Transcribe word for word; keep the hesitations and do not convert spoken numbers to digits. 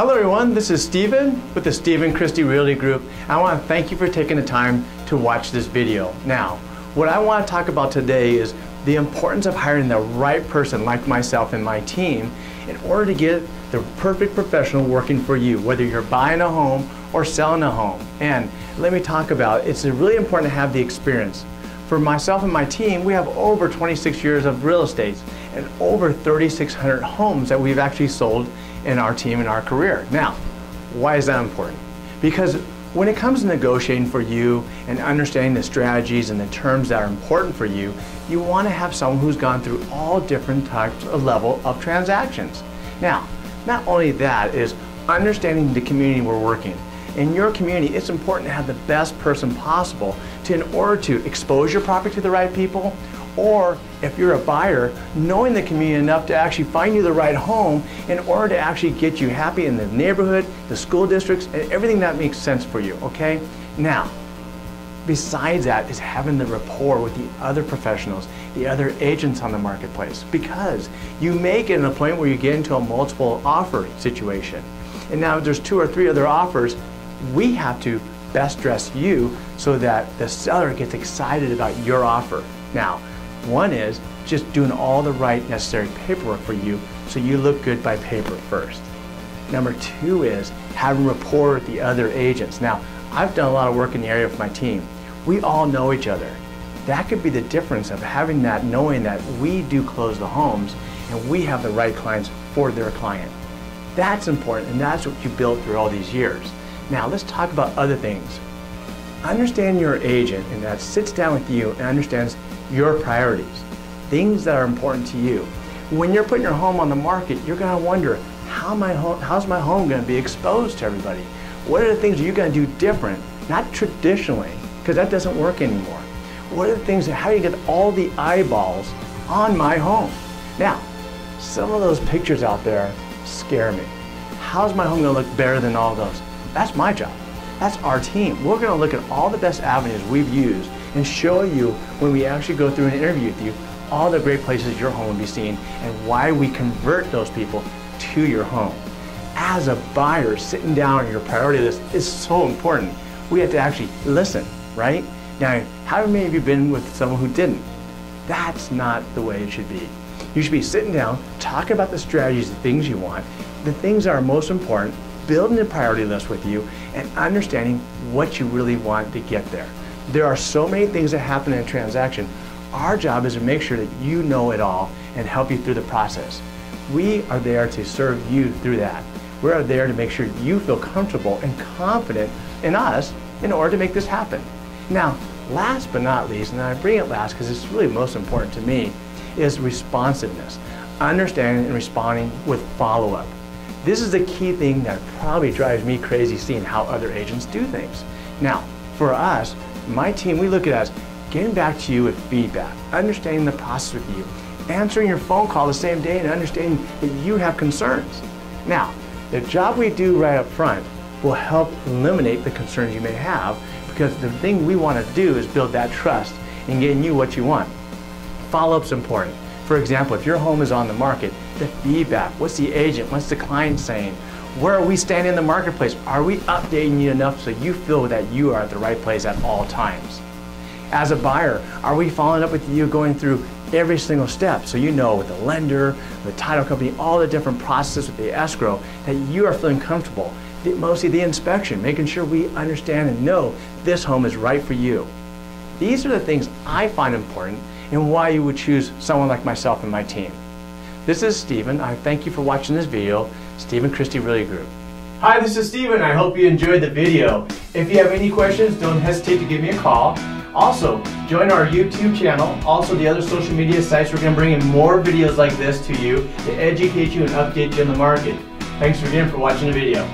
Hello everyone, this is Stephen with the Stephen Christie Realty Group. I want to thank you for taking the time to watch this video. Now, what I want to talk about today is the importance of hiring the right person like myself and my team in order to get the perfect professional working for you, whether you're buying a home or selling a home. And let me talk about, it's really important to have the experience. For myself and my team, we have over twenty-six years of real estate and over thirty-six hundred homes that we've actually sold in our team and our career. Now, why is that important? Because when it comes to negotiating for you and understanding the strategies and the terms that are important for you, you want to have someone who's gone through all different types of level of transactions. Now, not only that is understanding the community we're working in. In your community, it's important to have the best person possible to, in order to expose your property to the right people, or if you're a buyer, knowing the community enough to actually find you the right home in order to actually get you happy in the neighborhood, the school districts, and everything that makes sense for you, okay? Now, besides that is having the rapport with the other professionals, the other agents on the marketplace, because you may get in a point where you get into a multiple offer situation. And now there's two or three other offers. We have to best dress you so that the seller gets excited about your offer. Now, one is just doing all the right necessary paperwork for you so you look good by paper first. Number two is having rapport with the other agents. Now, I've done a lot of work in the area with my team. We all know each other. That could be the difference of having that, knowing that we do close the homes and we have the right clients for their client. That's important, and that's what you built through all these years. Now let's talk about other things. Understand your agent, and that sits down with you and understands your priorities, things that are important to you. When you're putting your home on the market, you're going to wonder, how my home, how's my home going to be exposed to everybody? What are the things you're going to do different? Not traditionally, because that doesn't work anymore. What are the things, how do you get all the eyeballs on my home? Now, some of those pictures out there scare me. How's my home going to look better than all those? That's my job. That's our team. We're going to look at all the best avenues we've used and show you, when we actually go through an interview with you, all the great places your home will be seen and why we convert those people to your home. As a buyer, sitting down on your priority list is so important. We have to actually listen, right? Now, how many of you have been with someone who didn't? That's not the way it should be. You should be sitting down, talking about the strategies, the things you want, the things that are most important, building a priority list with you and understanding what you really want to get there. There are so many things that happen in a transaction. Our job is to make sure that you know it all and help you through the process. We are there to serve you through that. We are there to make sure you feel comfortable and confident in us in order to make this happen. Now, last but not least, and I bring it last because it's really most important to me, is responsiveness. Understanding and responding with follow-up. This is the key thing that probably drives me crazy, seeing how other agents do things. Now, for us, my team, we look at us getting back to you with feedback, understanding the process with you, answering your phone call the same day, and understanding that you have concerns. Now, the job we do right up front will help eliminate the concerns you may have, because the thing we want to do is build that trust in getting you what you want. Follow-up's important. For example, if your home is on the market, the feedback, what's the agent, what's the client saying, where are we standing in the marketplace, are we updating you enough so you feel that you are at the right place at all times? As a buyer, are we following up with you, going through every single step so you know, with the lender, the title company, all the different processes with the escrow, that you are feeling comfortable, mostly the inspection, making sure we understand and know this home is right for you. These are the things I find important and why you would choose someone like myself and my team. This is Stephen. I thank you for watching this video, Stephen Christie Realty Group. Hi, this is Stephen. I hope you enjoyed the video. If you have any questions, don't hesitate to give me a call. Also, join our YouTube channel, also the other social media sites. We're going to bring in more videos like this to you to educate you and update you on the market. Thanks again for watching the video.